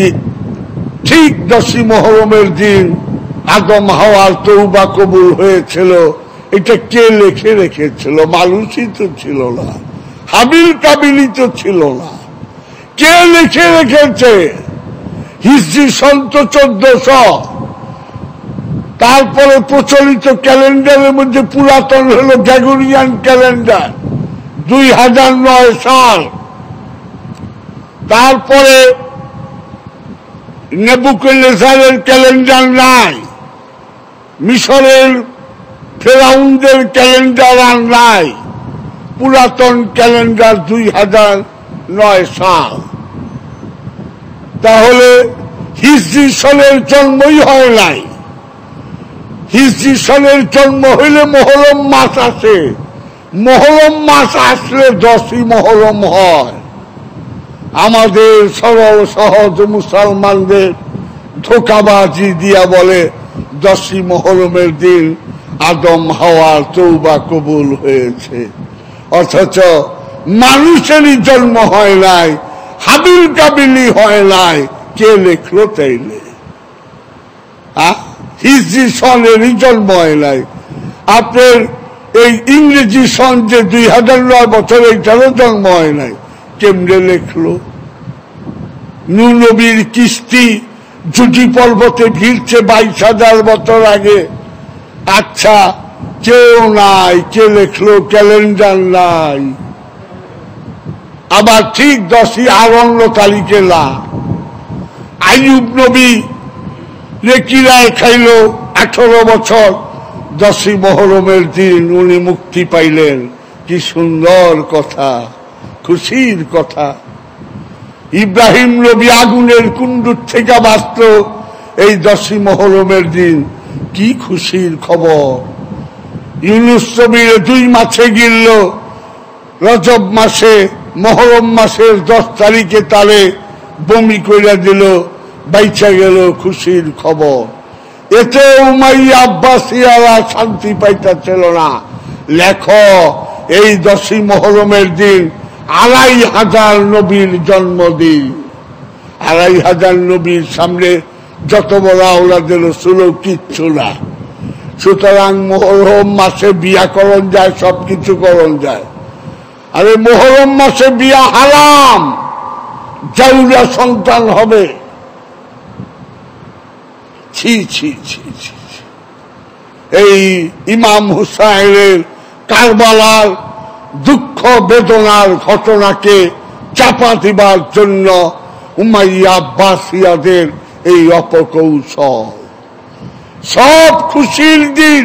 ঠিক ১০ই মহরমের দিন আদম হাওয়ার তওবা কবুল হয়েছিল, এটা কে লেখে রেখেছিল? মানুষই তো ছিল না, হাবিল কাবিলই তো ছিল না, কে লিখে রেখেছে? হিজরি সন তো ১৪০০, তারপরে প্রচলিত ক্যালেন্ডারের মধ্যে পুরাতন হল গ্রেগরিয়ান ক্যালেন্ডার ২০০৯ সাল, তারপরে নেবুকদ্নেজারের ক্যালেন্ডার নাই, মিশরের ফেরাউনদের ক্যালেন্ডার আর নাই, পুরাতন ক্যালেন্ডার ২০০৯ সাল। তাহলে হিজরি সনের জন্মই হয় নাই। হিজরি সনের জন্ম হইলে মহরম মাস আসে, মহরম মাস আসলে ১০ই মহরম হয়। আমাদের সরল সহজ মুসলমানদের ধোকাবাজি দিয়া বলে 10 মুহররমের দিন আদম হাওয়ার তওবা কবুল হয়েছে, অথচ মানুষেরই জন্ম হয় নাই, হাবিল কাবিলি হয় নাই। কে লিখলো তাইলে? হিজরি সনেরই জন্ম হয় নাই। আপনার এই ইংরেজি সন যে 2009 বছর, এইটারও জন্ম হয় নাই। কেমনে লিখলো? নূনবীর কিস্তি জুটি পর্বতে ভিড়ছে 22,000 বছর আগে। আচ্ছা, কেউ নাই, কে লিখলো? ক্যালেন্ডার নাই। আবার ঠিক 10ই আরণ্য তারিখে না আইয়ুব নবী কিরায় খাইল 18 বছর, 10ই মুহররমের দিন উনি মুক্তি পাইলেন। কি সুন্দর কথা, খুশির কথা। ইব্রাহিম নবী আগুনের কুণ্ডুর থেকে বাঁচলো এই 10ই মুহররমের দিন। কি খুশির খবর! ইউনুস নবীর 2 মাসে গিলল, রজব মাসে মুহররম মাসের 10 তারিখে তারে বমি কইরা দিল, বাইচা গেল। খুশির খবর। এতে উমাইয়া আব্বাসিয়ারা শান্তি পাইতেছিল না। লেখো এই 10ই মুহররমের দিন 2500 নবীর জন্মদিন। 2500 নবীর সামনে যত বড় ওলাদের রসুল কিচ্ছু না। সুতরাং মুহররম মাসে বিয়াকরণ যায়, সবকিছু করণ যায়। আরে মুহররম মাসে বিয়া হারাম, জাউরা সন্তান হবে। ছি ছি ছি ছি। এই ইমাম হুসাইনের কারবালার দুঃখ বেদনার ঘটনাকে চাপা দিবার জন্য উমাইয়া আব্বাসিয়াদের এই অপকৌশল। সব খুশির দিন,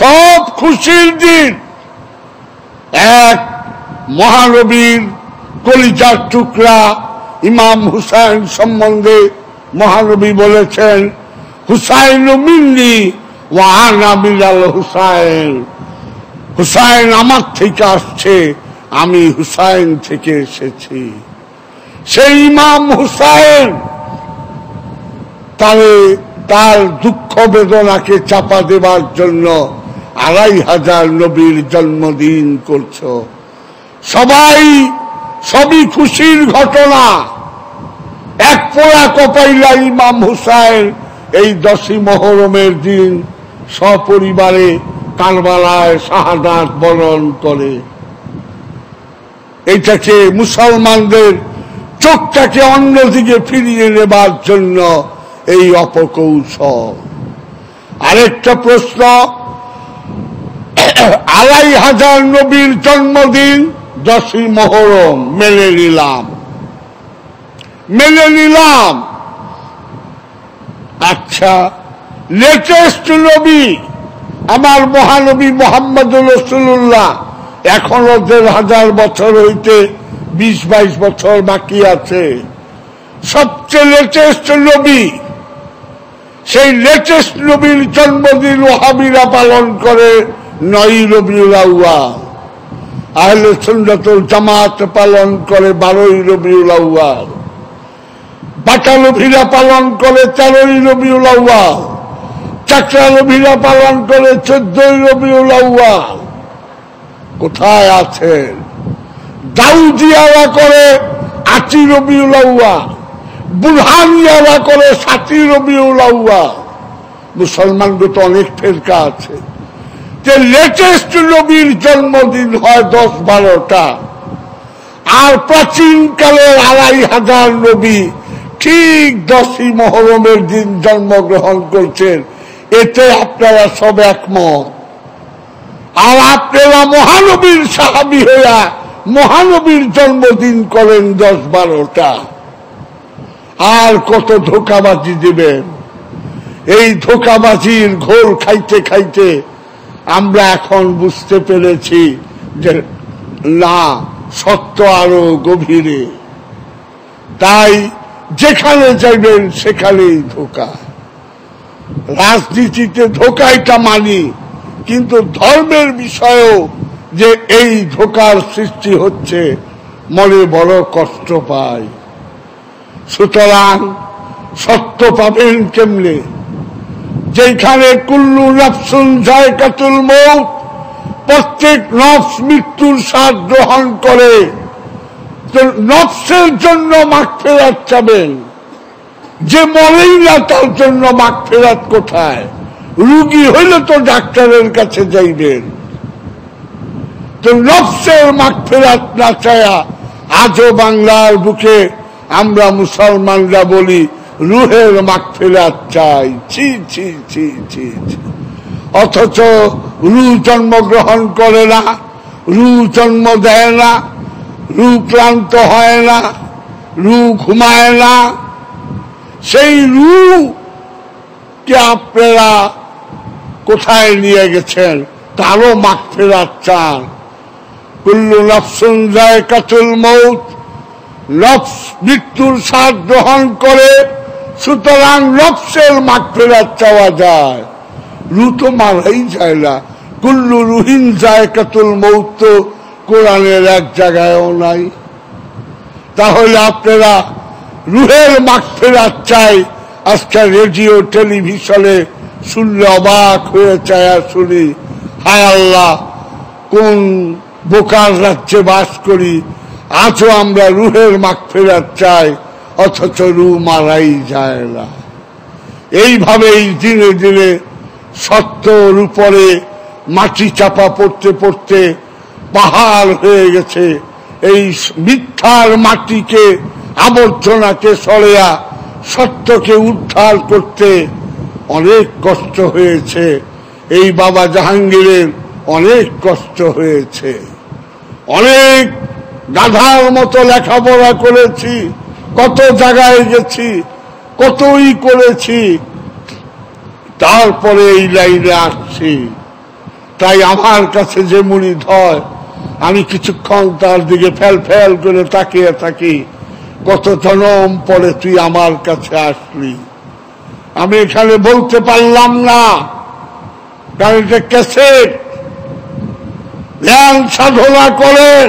সব খুশির দিন। এক মহানবীর কলিজার টুকরা ইমাম হুসাইন সম্বন্ধে মহানবী বলেছেন, হুসাইনু মিন্নি ওয়া আনা মিনাল হুসাইন। হুসাইন আমার থেকে আসছে, আমি হুসাইন থেকে এসেছি। সেই ইমাম হুসাইন তার দুঃখ বেদনাকে চাপা দেবার জন্য 2500 নবীর জন্মদিন করছো। সবই খুশির ঘটনা। এক পোড়া কপাইলা ইমাম হুসাইন এই 10ই মুহররমের দিন সপরিবারে কারবালায় শাহাদাত বরণ করে। এইটাকে মুসলমানদের চোখটাকে অন্যদিকে ফিরিয়ে নেবার জন্য এই অপকৌশল। আরেকটা প্রশ্ন, 2500 নবীর জন্মদিন 10ই মুহররম, মেনে নিলাম। আচ্ছা, লেটেস্ট নবী আমার মহানবী মুহাম্মদুর রাসূলুল্লাহ, এখনো 1,500 বছর হইতে 20-22 বছর বাকি আছে। সবচেয়ে লেটেস্ট নবী, সেই লেটেস্ট নবীর জন্মদিন ওয়াহাবিরা পালন করে 9ই রবিউল আউয়াল, আহলে সুন্নাতুল জামাত পালন করে 12ই রবিউল আউয়াল, বাটালভিরা পালন করে 13ই রবিউল আউয়াল, চাকরালভিরা পালন করে 14ই রবিউল আউয়াল। কোথায় আছেন? দাউদিয়ারা করে 8ই রবিউল আউয়াল, বুরহানিয়ারা করে 7ই রবিউল আউয়াল। মুসলমানদের তো অনেক ফেরকা আছে। লেটেস্ট নবীর জন্মদিন হয় 10-12টা, আর প্রাচীনকালের 2500 নবী ঠিক 10ই মুহররমের দিন জন্মগ্রহণ করছেন। এতে আপনারা সব একমত। আর আপনারা মহানবীর সাহাবী হইয়া মহানবীর জন্মদিন করেন 10-12টা। আর কত ধোঁকাবাজি দিবেন? এই ধোঁকাবাজির ঘোর খাইতে খাইতে আমরা এখন বুঝতে পেরেছি যে না, সত্য আরো গভীরে। তাই যেখানে যাইবেন সেখানেই ধোঁকা। রাজনীতিতে ধোঁকা এটা মানি, কিন্তু ধর্মের বিষয়েও যে এই ধোঁকার সৃষ্টি হচ্ছে, মনে বড় কষ্ট পায়। সুতরাং সত্য পাবেন কেমনে? যেখানে কুল্লু নফসুন যায়কাতুল মউত, প্রত্যেক নফস মৃত্যুর স্বাদ গ্রহণ করে। নফসের জন্য মাগফিরাত চাবেন, যে মরেই না তার জন্য মাগফিরাত কোথায়? রুগী হইলে তো ডাক্তারের কাছে যাইবেন, তো নফসের মাগফিরাত না চায়া আজও বাংলার বুকে আমরা মুসলমানরা বলি রুহের মাগফিরাত চাই। ছি ছি ছি ছি, অথচ রু জন্মগ্রহণ করে না, রু জন্ম দেয় না, রু ক্লান্ত হয় না, রু ঘুমায় না। সেই রু কে আপনারা কোথায় নিয়ে গেছেন? তারও মাগফিরাত চান। কুল্লু নফসুন যায়কাতুল মউত, নফস মৃত্যুর স্বাদ গ্রহণ করে, সুতরাং নফসের মাগফিরাত চাওয়া যায়। রু তো মারাই যায় না। কুল্লু রুহিন যায়কাতুল মউত তো কোরআনের এক জায়গায়ও নাই। তাহলে আপনারা রুহের মাগফিরাত চাই আজকে রেডিও টেলিভিশনে শুনলে অবাক হয়ে চায়া শুনি, হায় আল্লাহ কোন বোকার রাজ্যে বাস করি, আজও আমরা রুহের মাগফিরাত চাই, অথচ রু মারাই যায় না। এইভাবেই দিনে দিনে সত্যর উপরে মাটি চাপা পড়তে পড়তে পাহাড় হয়ে গেছে। এই মিথ্যার মাটিকে, আবর্জনাকে সরিয়া সত্যকে উদ্ধার করতে অনেক কষ্ট হয়েছে। এই বাবা জাহাঙ্গীরের অনেক কষ্ট হয়েছে। অনেক গাধার মতো লেখাপড়া করেছি, কত জায়গায় গেছি, কতই করেছি, তারপরে এই লাইনে আসছি। তাই আমার কাছে যে মুরিদ হয় আমি কিছুক্ষণ তার দিকে ফেল ফেল করে তাকিয়ে থাকি, কত জনম পরে তুই আমার কাছে আসলি। আমি এখানে বলতে পারলাম না, কারণ এটা ক্যাসেট। ধ্যান সাধনা করেন,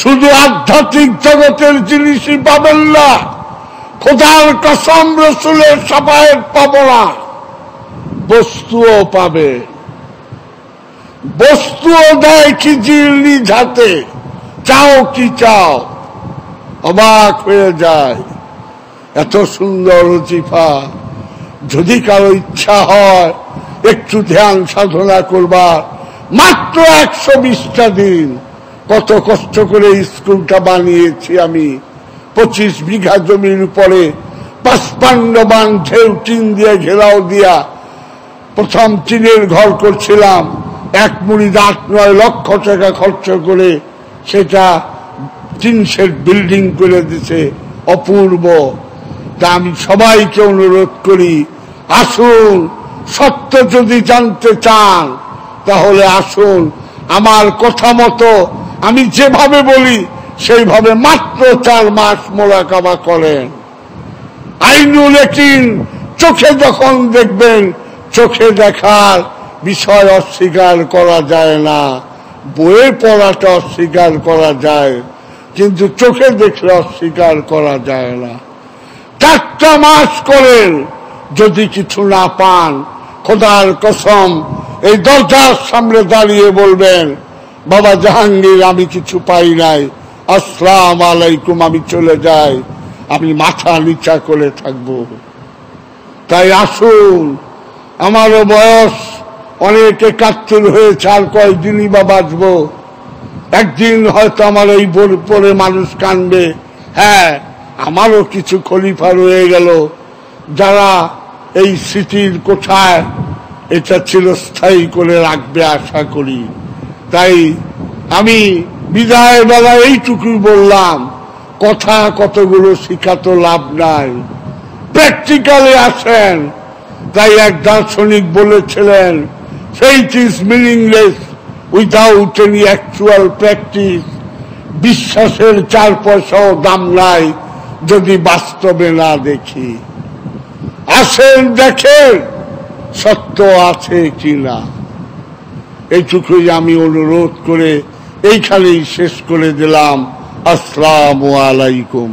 শুধু আধ্যাত্মিক জগতের জিনিসই পাবেন না, খোদার কসম রসুলের সাফায়েত পাবো না, বস্তুও পাবে। বস্তুও দেয় কি জিল্লি ঝাতে, চাও কি চাও, অবাক হয়ে যায়। এত সুন্দর রচিফা, যদি কারো ইচ্ছা হয় একটু ধ্যান সাধনা করবার, মাত্র 120টা দিন। কত কষ্ট করে স্কুলটা বানিয়েছি আমি, 25 বিঘা জমির উপরে 55 বান ঢেউ টিন দিয়ে ঘেরাও দিয়া প্রথম টিনের ঘর করছিলাম। এক মুড়ি 8-9 লক্ষ টাকা খরচ করে সেটা 3 সেট বিল্ডিং করে দিছে, অপূর্ব। তা আমি সবাইকে অনুরোধ করি, আসুন, সত্য যদি জানতে চান তাহলে আসুন আমার কথা মতো, আমি যেভাবে বলি সেইভাবে মাত্র 4 মাস মোলাকাবা করেন। আইনুল ইয়াকিন চোখে যখন দেখবেন, চোখে দেখার বিষয় অস্বীকার করা যায় না, বইয়ে পড়াটা অস্বীকার করা যায়, কিন্তু চোখে দেখলে অস্বীকার করা যায় না। 4টা মাস করেন, যদি কিছু না পান খোদার কসম এই দরজার সামনে দাঁড়িয়ে বলবেন, বাবা জাহাঙ্গীর আমি কিছু পাই নাই, আসসালামু আলাইকুম, আমি চলে যাই। আমি মাথা নিচা করে থাকব। তাই আসুন, আমারও বয়স অনেক 71 হয়েছে, আর কয়েকদিনই বা বাঁচব। একদিন হয়তো আমার এই বোর পরে মানুষ কানবে, হ্যাঁ আমারও কিছু খলিফা রয়ে গেল, যারা এই স্মৃতির কোঠায় এটা চিরস্থায়ী করে রাখবে আশা করি। তাই আমি বিদায় বেলা এইটুকুই বললাম, কথা কতগুলো শিখাতো লাভ নাই, প্র্যাকটিক্যালে আসেন। তাই এক দার্শনিক বলেছিলেন, faith is meaningless without any actual practice. বিশ্বাসের 4 পয়সাও দাম নাই যদি বাস্তবে না দেখি। আসেন, দেখেন সত্য আছে কিনা। এইটুকুই আমি অনুরোধ করে এইখানেই শেষ করে দিলাম। আসসালামু আলাইকুম।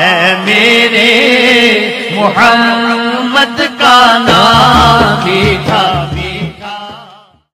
है मेरे मोहम्मद।